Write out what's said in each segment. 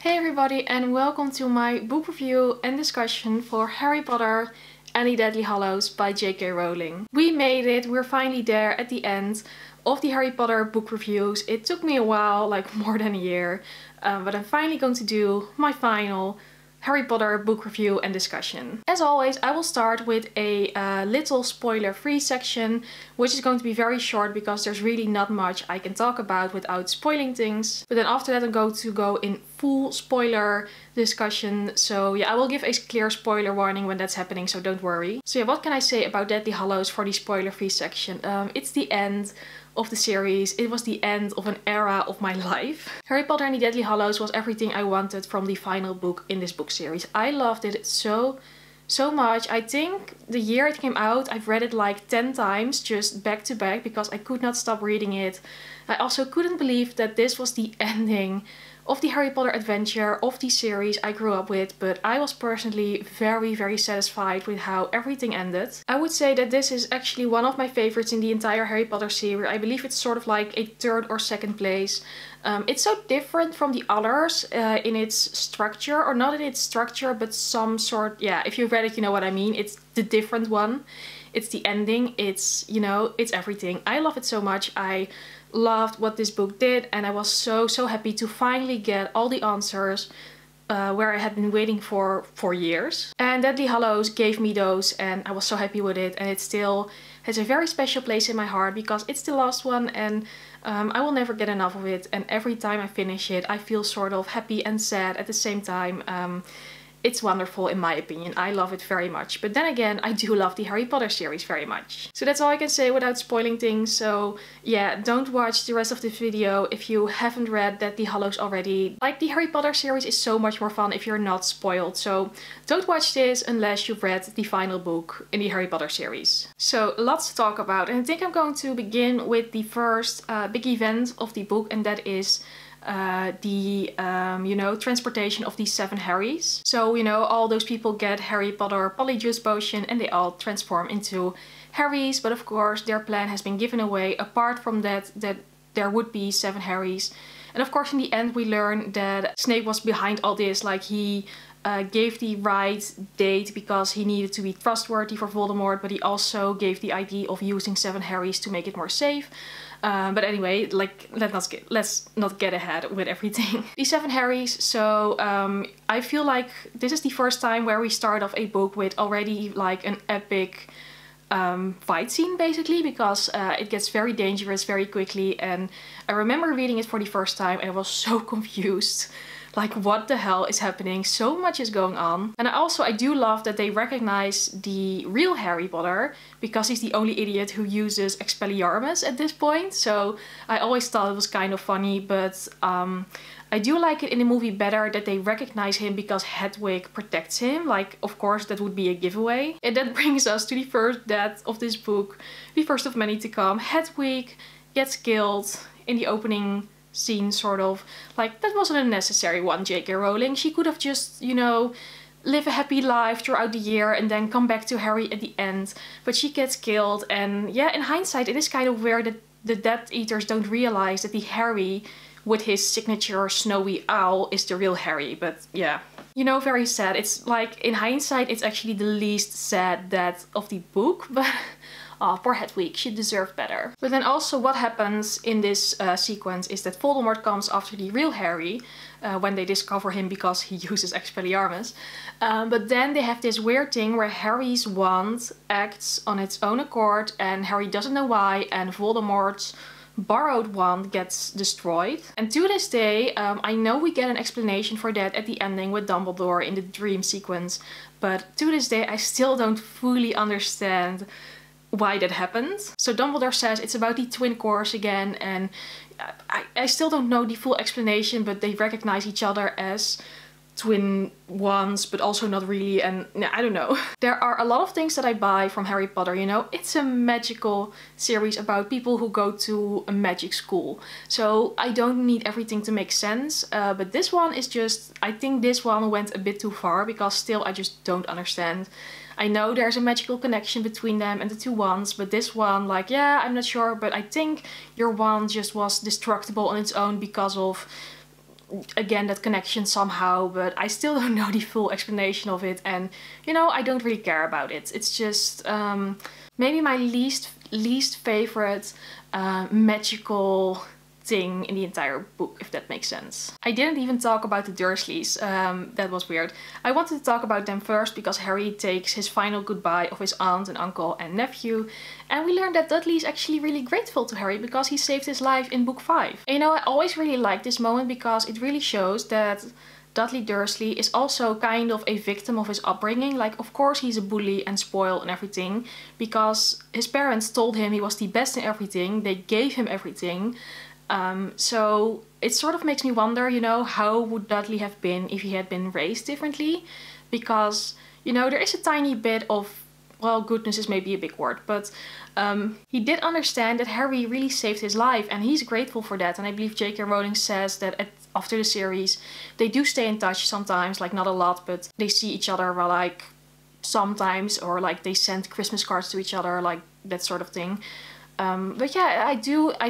Hey everybody and welcome to my book review and discussion for Harry Potter and the Deathly Hallows by JK Rowling. We made it, we're finally there at the end of the Harry Potter book reviews. It took me a while, like more than a year, but I'm finally going to do my final Harry Potter book review and discussion. As always, I will start with a little spoiler-free section, which is going to be very short because there's really not much I can talk about without spoiling things. But then after that I'm going to go in full spoiler discussion. So yeah, I will give a clear spoiler warning when that's happening, so don't worry. So yeah, what can I say about Deathly Hallows for the spoiler-free section? It's the end of the series. It was the end of an era of my life. Harry Potter and the Deathly Hallows was everything I wanted from the final book in this book series. I loved it so much. I think the year it came out, I've read it like 10 times just back to back because I could not stop reading it. I also couldn't believe that this was the ending of the Harry Potter adventure, of the series I grew up with, but I was personally very satisfied with how everything ended. I would say that this is actually one of my favorites in the entire Harry Potter series. I believe it's sort of like a third or second place. It's so different from the others in its structure, or not in its structure, but some sort, yeah, if you read it you know what I mean, it's the different one. It's the ending, it's, you know, it's everything. I love it so much. I loved what this book did and I was so happy to finally get all the answers where I had been waiting for years. And Deathly Hallows gave me those and I was so happy with it, and it still has a very special place in my heart because it's the last one and I will never get enough of it, and every time I finish it I feel sort of happy and sad at the same time. It's wonderful in my opinion. I love it very much. But then again, I do love the Harry Potter series very much. So that's all I can say without spoiling things. So yeah, don't watch the rest of the video if you haven't read Deathly Hallows already. Like, the Harry Potter series is so much more fun if you're not spoiled. So don't watch this unless you've read the final book in the Harry Potter series. So lots to talk about. And I think I'm going to begin with the first big event of the book, and that is you know, transportation of these 7 Harrys. So, you know, all those people get Harry Potter Polyjuice Potion and they all transform into Harrys, but of course their plan has been given away. Apart from that there would be 7 Harrys. And of course in the end we learn that Snape was behind all this, like he gave the right date because he needed to be trustworthy for Voldemort, but he also gave the idea of using 7 Harrys to make it more safe. But anyway, like, let's not get ahead with everything. The 7 Harrys, so I feel like this is the first time where we start off a book with already like an epic fight scene basically, because it gets very dangerous very quickly, and I remember reading it for the first time and I was so confused. Like, what the hell is happening? So much is going on. And I do love that they recognize the real Harry Potter, because he's the only idiot who uses Expelliarmus at this point. So I always thought it was kind of funny, but I do like it in the movie better that they recognize him because Hedwig protects him. Like, of course, that would be a giveaway. And that brings us to the first death of this book, the first of many to come. Hedwig gets killed in the opening scene, sort of. Like, that wasn't a necessary one, JK Rowling. She could have just, you know, live a happy life throughout the year and then come back to Harry at the end. But she gets killed, and yeah, in hindsight it is kind of weird that the Death Eaters don't realize that the Harry with his signature snowy owl is the real Harry, but yeah. You know, very sad. It's like, in hindsight, it's actually the least sad death of the book, but oh, poor Hedwig, she deserved better. But then also what happens in this sequence is that Voldemort comes after the real Harry when they discover him because he uses Expelliarmus. But then they have this weird thing where Harry's wand acts on its own accord and Harry doesn't know why, and Voldemort's borrowed wand gets destroyed. And to this day, I know we get an explanation for that at the ending with Dumbledore in the dream sequence, but to this day I still don't fully understand why that happened. So Dumbledore says it's about the twin cores again, and I still don't know the full explanation, but they recognize each other as twin ones, but also not really, and I don't know. There are a lot of things that I buy from Harry Potter, you know. It's a magical series about people who go to a magic school, so I don't need everything to make sense, but this one is just, I think this one went a bit too far, because still I just don't understand. I know there's a magical connection between them and the two wands, but this one, like, yeah, I'm not sure, but I think your wand just was destructible on its own because of again that connection somehow, but I still don't know the full explanation of it, and you know, I don't really care about it. It's just maybe my least favorite magical thing in the entire book, if that makes sense. I didn't even talk about the Dursleys, that was weird. I wanted to talk about them first because Harry takes his final goodbye of his aunt and uncle and nephew, and we learned that Dudley is actually really grateful to Harry because he saved his life in book 5. And you know, I always really liked this moment because it really shows that Dudley Dursley is also kind of a victim of his upbringing. Like, of course he's a bully and spoiled and everything, because his parents told him he was the best in everything, they gave him everything. So it sort of makes me wonder, you know, how would Dudley have been if he had been raised differently? Because, you know, there is a tiny bit of, well, goodness is maybe a big word, but he did understand that Harry really saved his life and he's grateful for that. And I believe JK Rowling says that after the series, they do stay in touch sometimes, like not a lot, but they see each other like sometimes, or like they send Christmas cards to each other, like that sort of thing. But yeah,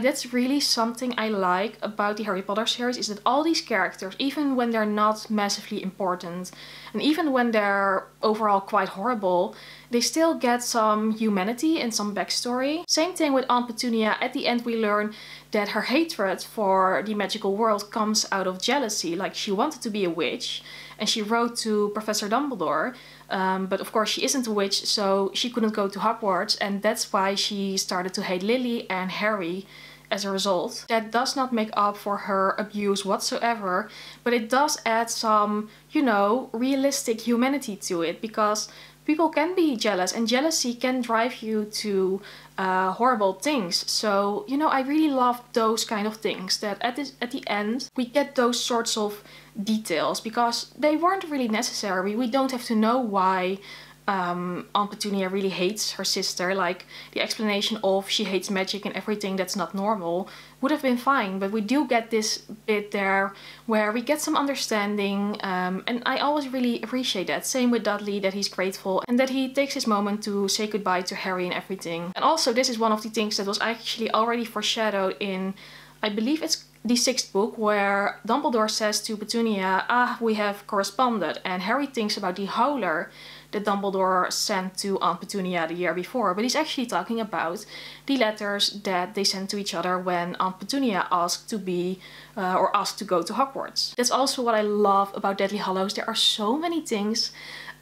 that's really something I like about the Harry Potter series, is that all these characters, even when they're not massively important, and even when they're overall quite horrible, they still get some humanity and some backstory. Same thing with Aunt Petunia. At the end we learn that her hatred for the magical world comes out of jealousy. Like, she wanted to be a witch and she wrote to Professor Dumbledore, but of course she isn't a witch, so she couldn't go to Hogwarts, and that's why she started to hate Lily and Harry as a result. That does not make up for her abuse whatsoever, but it does add some, you know, realistic humanity to it, because people can be jealous and jealousy can drive you to horrible things. So, you know, I really love those kind of things, that at the end we get those sorts of details, because they weren't really necessary. We don't have to know why Aunt Petunia really hates her sister. Like, the explanation of she hates magic and everything that's not normal would have been fine, but we do get this bit there where we get some understanding, and I always really appreciate that. Same with Dudley, that he's grateful and that he takes his moment to say goodbye to Harry and everything. And also, this is one of the things that was actually already foreshadowed in, I believe it's the 6th book, where Dumbledore says to Petunia, we have corresponded, and Harry thinks about the howler that Dumbledore sent to Aunt Petunia the year before, but he's actually talking about the letters that they sent to each other when Aunt Petunia asked to be asked to go to Hogwarts. That's also what I love about Deathly Hallows. There are so many things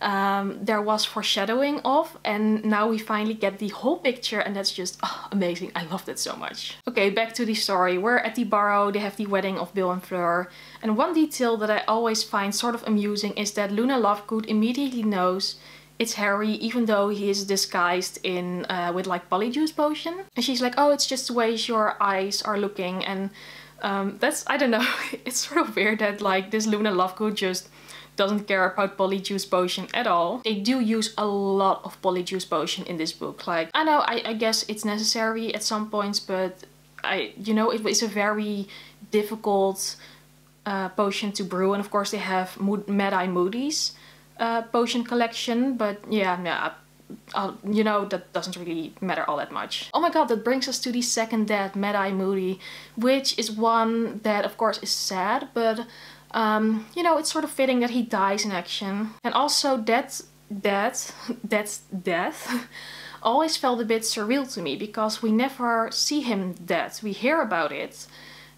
there was foreshadowing of, and now we finally get the whole picture, and that's just amazing. I love that so much. Okay, back to the story. We're at the Barrow, they have the wedding of Bill and Fleur, and one detail that I always find sort of amusing is that Luna Lovegood immediately knows it's Harry, even though he is disguised in with like Polyjuice Potion, and she's like, oh, it's just the way your eyes are looking. And that's, I don't know, it's sort of weird that like this Luna Lovegood just doesn't care about Polyjuice Potion at all. They do use a lot of Polyjuice Potion in this book. Like, I know, I guess it's necessary at some points, but you know, it's a very difficult potion to brew. And of course they have Mad-Eye Moody's potion collection, but yeah, nah, you know, that doesn't really matter all that much. Oh my god, that brings us to the second death, Mad-Eye Moody, which is one that of course is sad, but you know, it's sort of fitting that he dies in action. And also that's death always felt a bit surreal to me, because we never see him dead. We hear about it,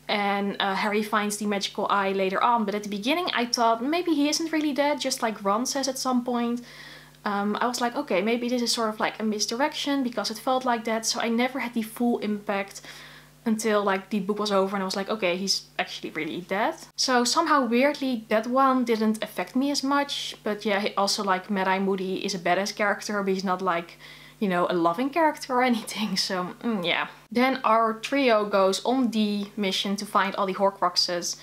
and Harry finds the magical eye later on, but at the beginning I thought maybe he isn't really dead, just like Ron says at some point. I was like, okay, maybe this is sort of like a misdirection, because it felt like that, so I never had the full impact until like the book was over and I was like, okay, he's actually really dead. So somehow weirdly that one didn't affect me as much. But yeah, also like Mad-Eye Moody is a badass character, but he's not like, you know, a loving character or anything, so yeah. Then our trio goes on the mission to find all the Horcruxes,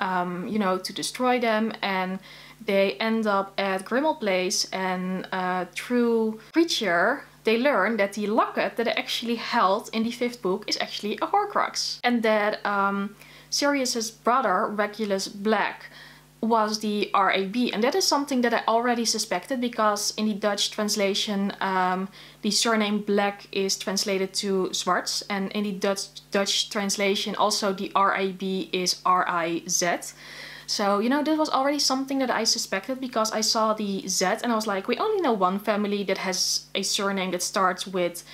you know, to destroy them, and they end up at Grimmauld Place, and through Kreacher they learn that the locket that they actually held in the 5th book is actually a Horcrux, and that Sirius's brother Regulus Black was the RAB, and that is something that I already suspected, because in the Dutch translation the surname Black is translated to Zwarts, and in the Dutch translation also the RAB is RIZ. So, you know, this was already something that I suspected because I saw the Z and I was like, we only know one family that has a surname that starts with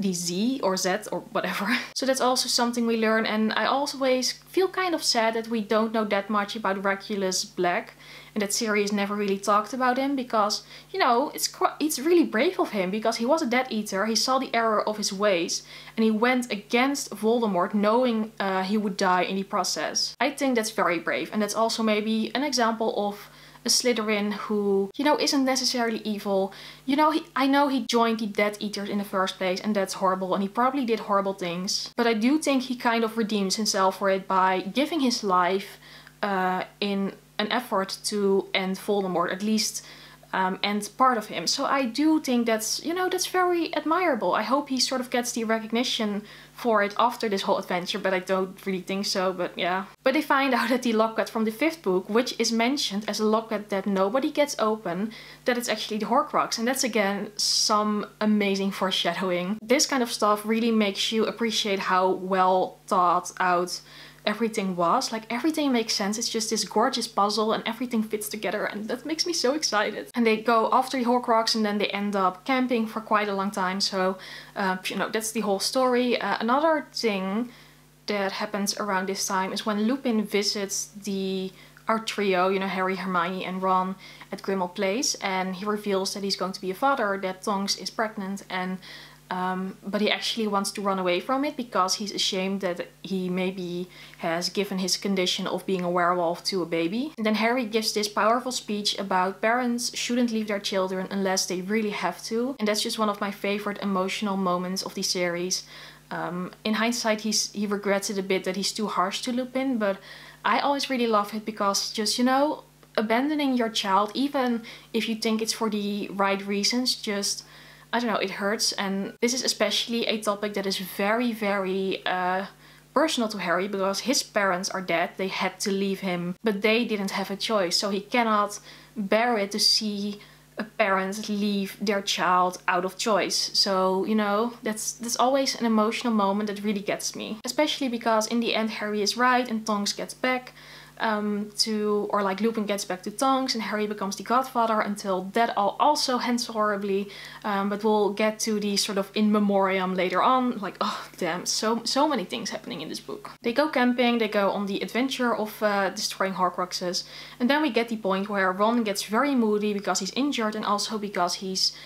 the Z or Z or whatever. So that's also something we learn, and I always feel kind of sad that we don't know that much about Regulus Black and that Sirius never really talked about him, because, you know, it's really brave of him because he was a Death Eater, he saw the error of his ways and he went against Voldemort knowing he would die in the process. I think that's very brave, and that's also maybe an example of a Slytherin who, you know, isn't necessarily evil. You know, I know he joined the Death Eaters in the first place and that's horrible and he probably did horrible things. But I do think he kind of redeems himself for it by giving his life in an effort to end Voldemort, at least end part of him. So I do think that's, you know, that's very admirable. I hope he sort of gets the recognition for it after this whole adventure, but I don't really think so, but yeah. But they find out that the locket from the 5th book, which is mentioned as a locket that nobody gets open, that it's actually the Horcrux, and that's again some amazing foreshadowing. This kind of stuff really makes you appreciate how well thought out everything was. Like, everything makes sense, it's just this gorgeous puzzle and everything fits together, and that makes me so excited. And they go after the Horcrux and then they end up camping for quite a long time, so you know, that's the whole story. Another thing that happens around this time is when Lupin visits our trio, you know, Harry, Hermione and Ron, at Grimmauld Place, and he reveals that he's going to be a father, that Tonks is pregnant, and but he actually wants to run away from it because he's ashamed that he maybe has given his condition of being a werewolf to a baby. And then Harry gives this powerful speech about parents shouldn't leave their children unless they really have to. And that's just one of my favorite emotional moments of the series. In hindsight, he regrets it a bit that he's too harsh to Lupin, but I always really love it because, just, you know, abandoning your child, even if you think it's for the right reasons, just, I don't know, it hurts. And this is especially a topic that is very, very personal to Harry, because his parents are dead, they had to leave him, but they didn't have a choice, so he cannot bear it to see a parent leave their child out of choice. So, you know, that's always an emotional moment that really gets me, especially because in the end Harry is right and Tonks gets back Lupin gets back to Tonks and Harry becomes the godfather, until that all also ends horribly, but we'll get to the sort of in memoriam later on. Like, oh damn, so many things happening in this book. They go camping, they go on the adventure of destroying Horcruxes, and then we get the point where Ron gets very moody because he's injured and also because he's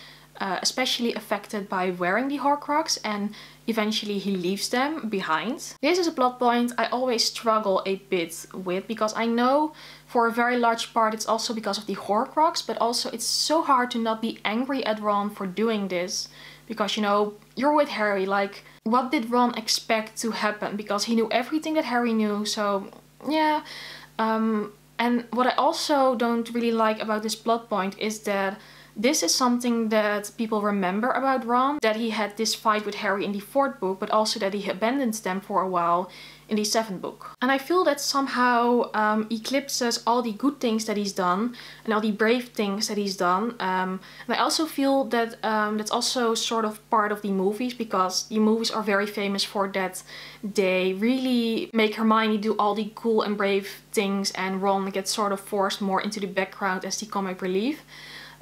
especially affected by wearing the Horcrux, and eventually he leaves them behind. This is a plot point I always struggle a bit with, because I know for a very large part it's also because of the Horcrux, but also it's so hard to not be angry at Ron for doing this, because, you know, you're with Harry, like, what did Ron expect to happen? Because he knew everything that Harry knew, so yeah. And what I also don't really like about this plot point is that this is something that people remember about Ron, that he had this fight with Harry in the 4th book, but also that he abandoned them for a while in the 7th book. And I feel that somehow eclipses all the good things that he's done and all the brave things that he's done. And I also feel that that's also sort of part of the movies, because the movies are very famous for that. They really make Hermione do all the cool and brave things and Ron gets sort of forced more into the background as the comic relief.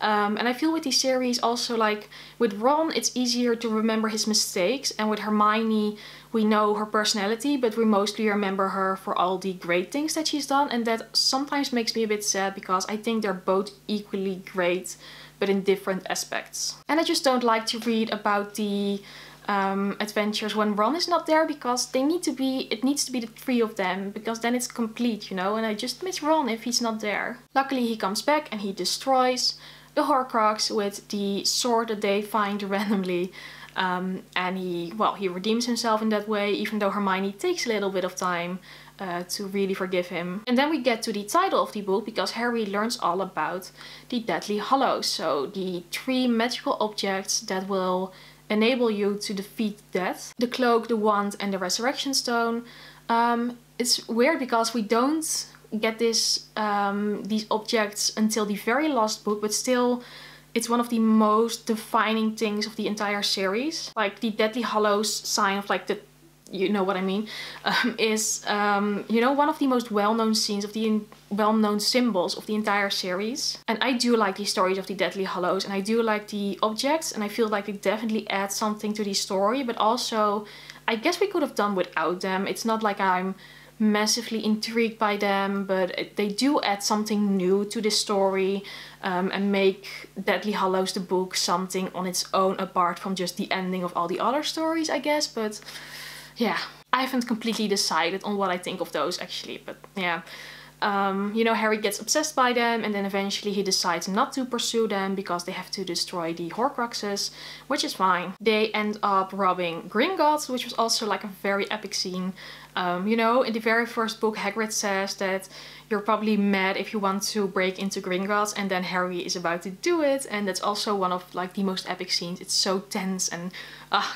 And I feel with the series also, like, with Ron it's easier to remember his mistakes, and with Hermione we know her personality, but we mostly remember her for all the great things that she's done, and that sometimes makes me a bit sad because I think they're both equally great but in different aspects. And I just don't like to read about the adventures when Ron is not there, because it needs to be the 3 of them, because then it's complete, you know, and I just miss Ron if he's not there. Luckily he comes back and he destroys the Horcrux with the sword that they find randomly, and he redeems himself in that way, even though Hermione takes a little bit of time to really forgive him. And then we get to the title of the book, because Harry learns all about the Deathly Hallows, so the 3 magical objects that will enable you to defeat death: the cloak, the wand and the Resurrection Stone. It's weird because we don't get these objects until the very last book, but still it's one of the most defining things of the entire series. Like, the Deathly Hallows sign of, like, the you know what I mean, you know, one of the most well-known scenes of the well-known symbols of the entire series. And I do like the stories of the Deathly Hallows, and I do like the objects, and I feel like they definitely add something to the story, but also I guess we could have done without them. It's not like I'm massively intrigued by them, but they do add something new to the story, and make Deathly Hallows the book something on its own apart from just the ending of all the other stories, I guess. But yeah, I haven't completely decided on what I think of those actually, but yeah. You know, Harry gets obsessed by them, and then eventually he decides not to pursue them because they have to destroy the Horcruxes, which is fine. They end up robbing Gringotts, which was also like a very epic scene. You know, in the very first book, Hagrid says that you're probably mad if you want to break into Gringotts, and then Harry is about to do it, and that's also one of like the most epic scenes. It's so tense, and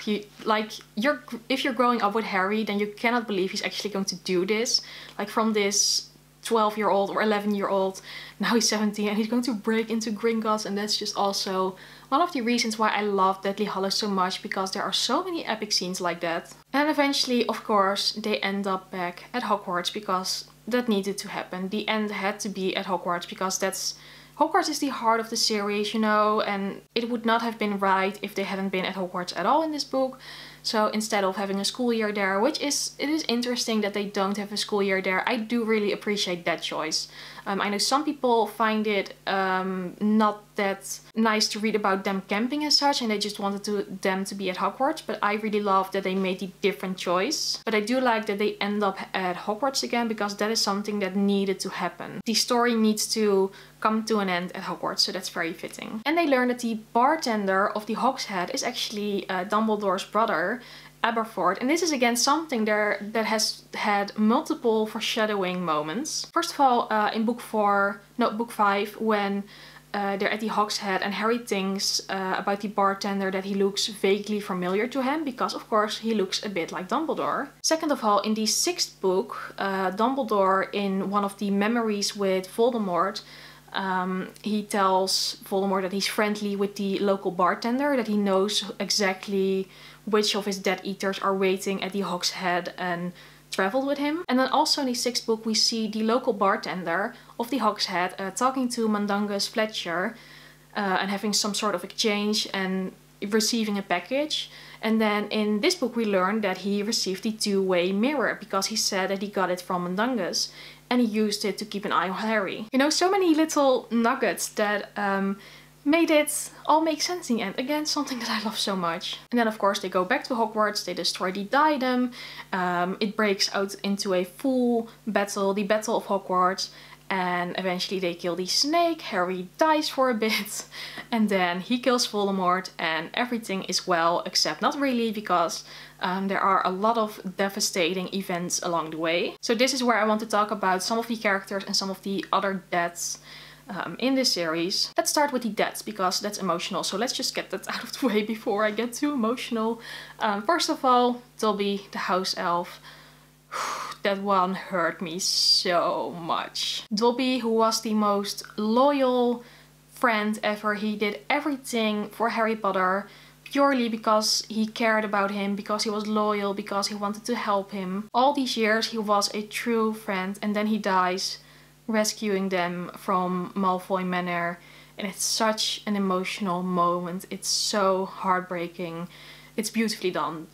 if you're growing up with Harry, then you cannot believe he's actually going to do this. Like, from this 12-year-old or 11-year-old, now he's 17 and he's going to break into Gringotts. And that's just also one of the reasons why I love Deathly Hallows so much, because there are so many epic scenes like that. And eventually, of course, they end up back at Hogwarts because that needed to happen. The end had to be at Hogwarts because that's... Hogwarts is the heart of the series, you know, and it would not have been right if they hadn't been at Hogwarts at all in this book. So instead of having a school year there, which is, it is interesting that they don't have a school year there. I do really appreciate that choice. I know some people find it not that nice to read about them camping and such, and they just wanted them to be at Hogwarts, but I really love that they made the different choice. But I do like that they end up at Hogwarts again, because that is something that needed to happen. The story needs to come to an end at Hogwarts, so that's very fitting. And they learn that the bartender of the Hog's Head is actually Dumbledore's brother, Aberford, and this is again something there that has had multiple foreshadowing moments. First of all, in book 5, when they're at the Hog's Head and Harry thinks about the bartender that he looks vaguely familiar to him, because of course he looks a bit like Dumbledore. Second of all, in the 6th book, Dumbledore, in one of the memories with Voldemort, he tells Voldemort that he's friendly with the local bartender, that he knows exactly which of his Death Eaters are waiting at the Hog's Head and traveled with him. And then also in the 6th book we see the local bartender of the Hog's Head talking to Mundungus Fletcher and having some sort of exchange and receiving a package. And then in this book we learn that he received the two-way mirror, because he said that he got it from Mundungus and he used it to keep an eye on Harry. You know, so many little nuggets that made it all make sense in the end. Again, something that I love so much. And then of course they go back to Hogwarts, they destroy the diadem, it breaks out into a full battle, the Battle of Hogwarts, and eventually they kill the snake, Harry dies for a bit, and then he kills Voldemort, and everything is well, except not really, because there are a lot of devastating events along the way. So this is where I want to talk about some of the characters and some of the other deaths in this series. Let's start with the deaths, because that's emotional, so let's just get that out of the way before I get too emotional. First of all, Dobby, the house elf. That one hurt me so much. Dobby, who was the most loyal friend ever, he did everything for Harry Potter purely because he cared about him, because he was loyal, because he wanted to help him. All these years he was a true friend, and then he dies rescuing them from Malfoy Manor, and it's such an emotional moment. It's so heartbreaking. It's beautifully done.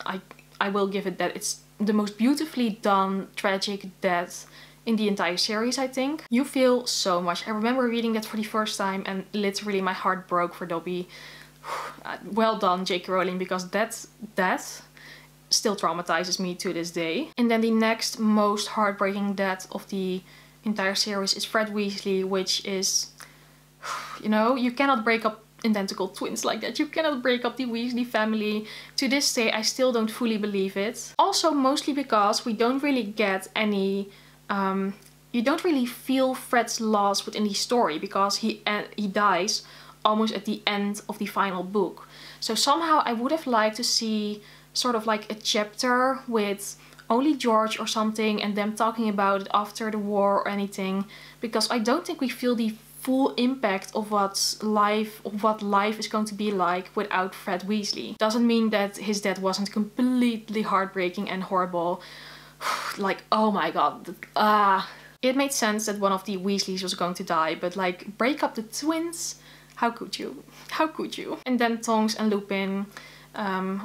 I will give it that. It's the most beautifully done tragic death in the entire series, I think. You feel so much. I remember reading that for the first time and literally my heart broke for Dobby. Well done, JK Rowling, because that death still traumatizes me to this day. And then the next most heartbreaking death of the entire series is Fred Weasley, which is, you know, you cannot break up identical twins like that. You cannot break up the Weasley family. To this day I still don't fully believe it. Also mostly because we don't really get any, you don't really feel Fred's loss within the story, because he dies almost at the end of the final book. So somehow I would have liked to see sort of like a chapter with only George or something and them talking about it after the war or anything, because I don't think we feel the full impact of what life is going to be like without Fred Weasley. Doesn't mean that his death wasn't completely heartbreaking and horrible. Like, oh my god, It made sense that one of the Weasleys was going to die, but like, break up the twins? How could you? How could you? And then Tonks and Lupin,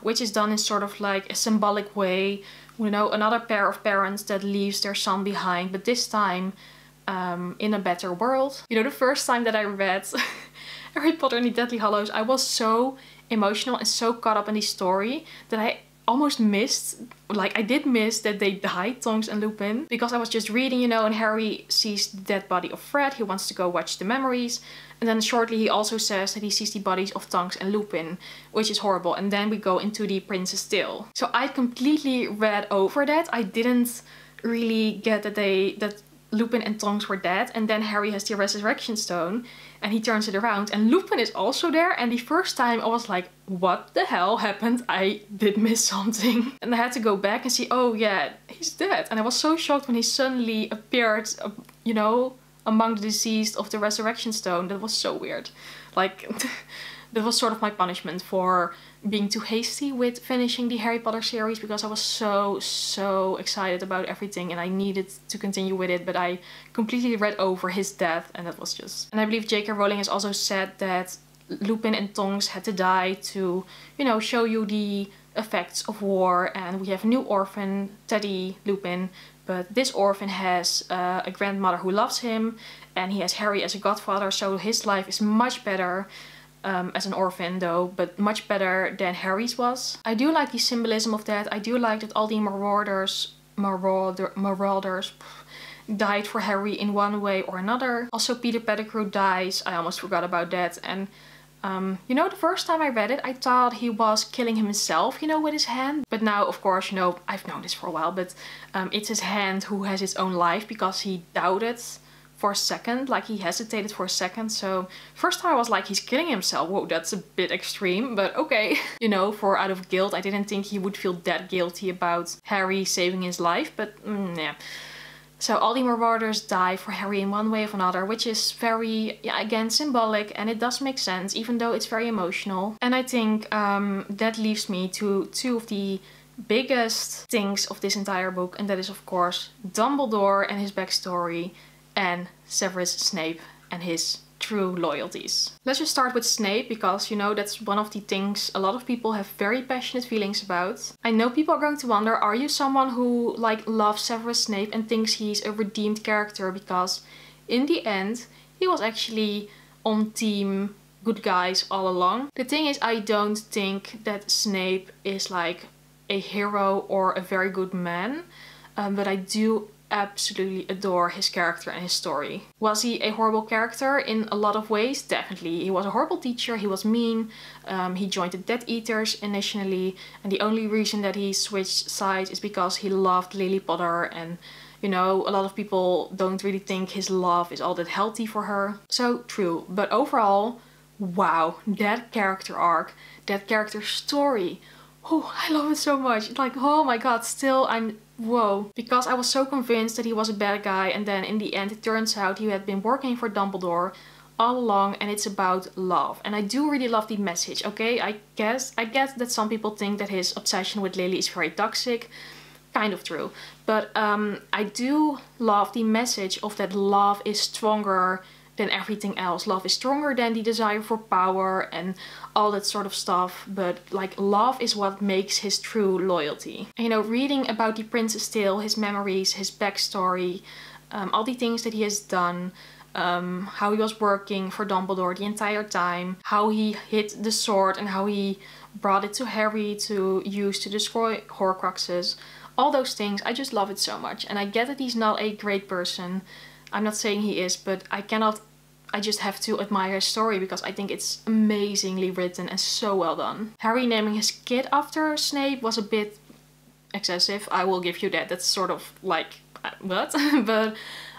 which is done in sort of like a symbolic way, you know, another pair of parents that leaves their son behind, but this time in a better world. You know, the first time that I read Harry Potter and the Deathly Hallows, I was so emotional and so caught up in the story that I almost missed, like I did miss that they died, Tonks and Lupin, because I was just reading, you know, and Harry sees the dead body of Fred, he wants to go watch the memories, and then shortly he also says that he sees the bodies of Tonks and Lupin, which is horrible, and then we go into the Prince's Tale. So I completely read over that, I didn't really get that that Lupin and Tonks were dead, and then Harry has the Resurrection Stone and he turns it around and Lupin is also there, and the first time I was like, what the hell happened? I did miss something. And I had to go back and see, oh yeah, he's dead. And I was so shocked when he suddenly appeared, you know, among the deceased of the Resurrection Stone. That was so weird. Like, that was sort of my punishment for being too hasty with finishing the Harry Potter series, because I was so excited about everything and I needed to continue with it, but I completely read over his death, and that was just... And I believe JK Rowling has also said that Lupin and Tonks had to die to, you know, show you the effects of war, and we have a new orphan, Teddy Lupin, but this orphan has a grandmother who loves him, and he has Harry as a godfather, so his life is much better. As an orphan though, but much better than Harry's was. I do like the symbolism of that. I do like that all the marauders died for Harry in one way or another. Also Peter Pettigrew dies, I almost forgot about that, and you know, the first time I read it I thought he was killing himself, you know, with his hand, but now of course, you know, I've known this for a while, but it's his hand who has his own life, because he doubted for a second, like he hesitated for a second. So first time I was like, he's killing himself, whoa, that's a bit extreme, but okay. You know, for out of guilt, I didn't think he would feel that guilty about Harry saving his life, but yeah. So all the Marauders die for Harry in one way or another, which is very, yeah, again, symbolic, and it does make sense, even though it's very emotional. And I think that leaves me to two of the biggest things of this entire book, and that is of course Dumbledore and his backstory, and Severus Snape and his true loyalties. Let's just start with Snape, because, you know, that's one of the things a lot of people have very passionate feelings about. I know people are going to wonder, are you someone who, like, loves Severus Snape and thinks he's a redeemed character? Because in the end, he was actually on team good guys all along. The thing is, I don't think that Snape is, like, a hero or a very good man, but I do absolutely adore his character and his story. Was he a horrible character in a lot of ways? Definitely. He was a horrible teacher, he was mean, he joined the Death Eaters initially, and the only reason that he switched sides is because he loved Lily Potter, and you know, a lot of people don't really think his love is all that healthy for her. So true, but overall, wow, that character arc, that character story, oh, I love it so much. Like, oh my god, still I'm... whoa. Because I was so convinced that he was a bad guy, and then in the end it turns out he had been working for Dumbledore all along, and it's about love. And I do really love the message, okay? I guess that some people think that his obsession with Lily is very toxic. Kind of true. But I do love the message of that love is stronger than everything else. Love is stronger than the desire for power and all that sort of stuff, but like, love is what makes his true loyalty. And, you know, reading about the Prince's Tale, his memories, his backstory, all the things that he has done, how he was working for Dumbledore the entire time, how he hid the sword and how he brought it to Harry to use to destroy Horcruxes, all those things, I just love it so much. And I get that he's not a great person, I'm not saying he is, but I just have to admire his story, because I think it's amazingly written and so well done. Harry naming his kid after Snape was a bit excessive, I will give you that. That's sort of like, what? But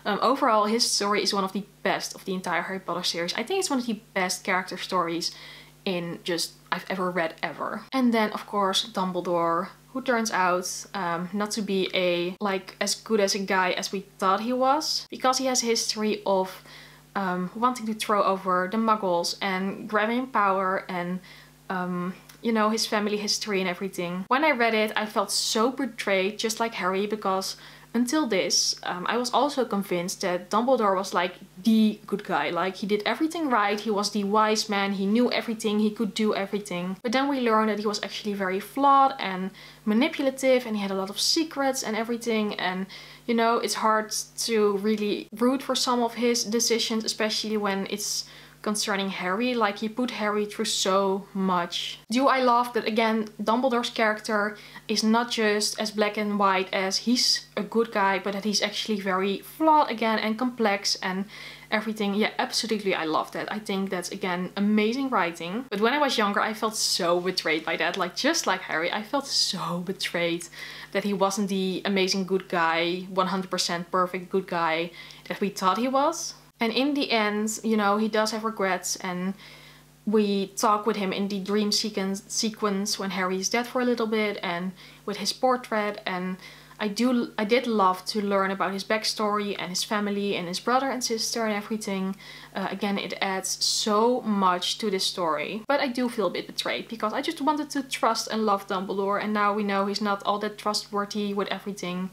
overall, his story is one of the best of the entire Harry Potter series. I think it's one of the best character stories in just I've ever read ever. And then of course Dumbledore, who turns out not to be a, like, as good as a guy as we thought he was, because he has a history of wanting to throw over the Muggles and grabbing power and you know, his family history and everything. When I read it, I felt so betrayed, just like Harry, because until this, I was also convinced that Dumbledore was like the good guy. Like, he did everything right, he was the wise man, he knew everything, he could do everything. But then we learned that he was actually very flawed and manipulative, and he had a lot of secrets and everything. And you know, it's hard to really root for some of his decisions, especially when it's concerning Harry. Like, he put Harry through so much. Do I love that, again, Dumbledore's character is not just as black and white as he's a good guy, but that he's actually very flawed again and complex and everything. Yeah, absolutely, I love that. I think that's, again, amazing writing. But when I was younger, I felt so betrayed by that. Like, just like Harry, I felt so betrayed that he wasn't the amazing good guy, 100% perfect good guy that we thought he was. And in the end, you know, he does have regrets, and we talk with him in the dream sequence when Harry's dead for a little bit, and with his portrait. And I did love to learn about his backstory and his family and his brother and sister and everything. Again, it adds so much to this story. But I do feel a bit betrayed, because I just wanted to trust and love Dumbledore, and now we know he's not all that trustworthy with everything.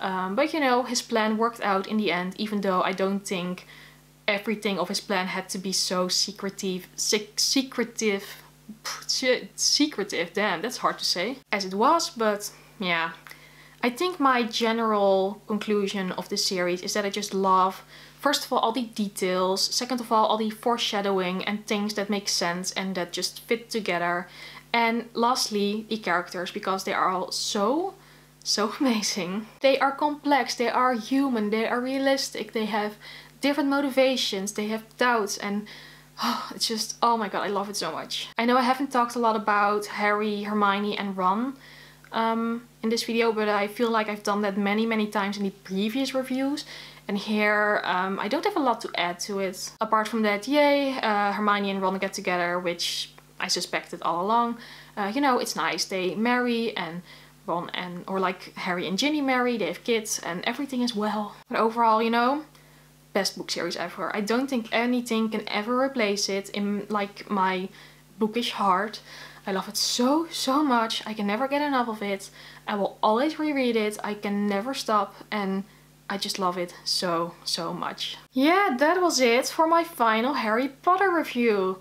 But you know, his plan worked out in the end, even though I don't think everything of his plan had to be so secretive, damn, that's hard to say, as it was. But yeah, I think my general conclusion of this series is that I just love, first of all the details, second of all the foreshadowing and things that make sense and that just fit together, and lastly the characters, because they are all so amazing. They are complex, they are human, they are realistic, they have different motivations, they have doubts, and it's just, oh my god, I love it so much. I know I haven't talked a lot about Harry, Hermione and Ron in this video, but I feel like I've done that many times in the previous reviews. And here, I don't have a lot to add to it. Apart from that, yay, Hermione and Ron get together, which I suspected all along. You know, it's nice, they marry, and Ron and, or like Harry and Ginny marry, they have kids and everything is well. But overall, you know, best book series ever. I don't think anything can ever replace it in like my bookish heart. I love it so much. I can never get enough of it. I will always reread it. I can never stop, and I just love it so much. Yeah, that was it for my final Harry Potter review.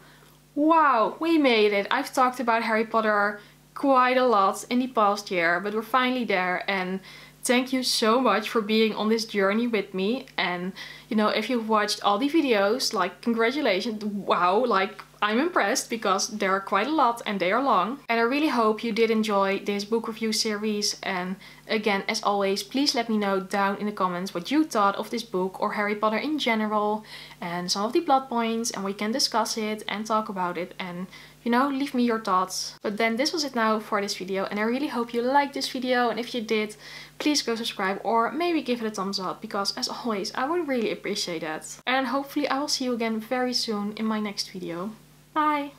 Wow, we made it. I've talked about Harry Potter quite a lot in the past year, but we're finally there, and thank you so much for being on this journey with me. And you know, if you've watched all the videos, like, congratulations, wow, like, I'm impressed, because there are quite a lot and they are long. And I really hope you did enjoy this book review series, and again, as always, please let me know down in the comments what you thought of this book or Harry Potter in general, and some of the plot points, and we can discuss it and talk about it, and you know, leave me your thoughts. But then this was it now for this video, and I really hope you liked this video, and if you did, please go subscribe or maybe give it a thumbs up, because as always, I would really appreciate that. And hopefully I will see you again very soon in my next video. Bye!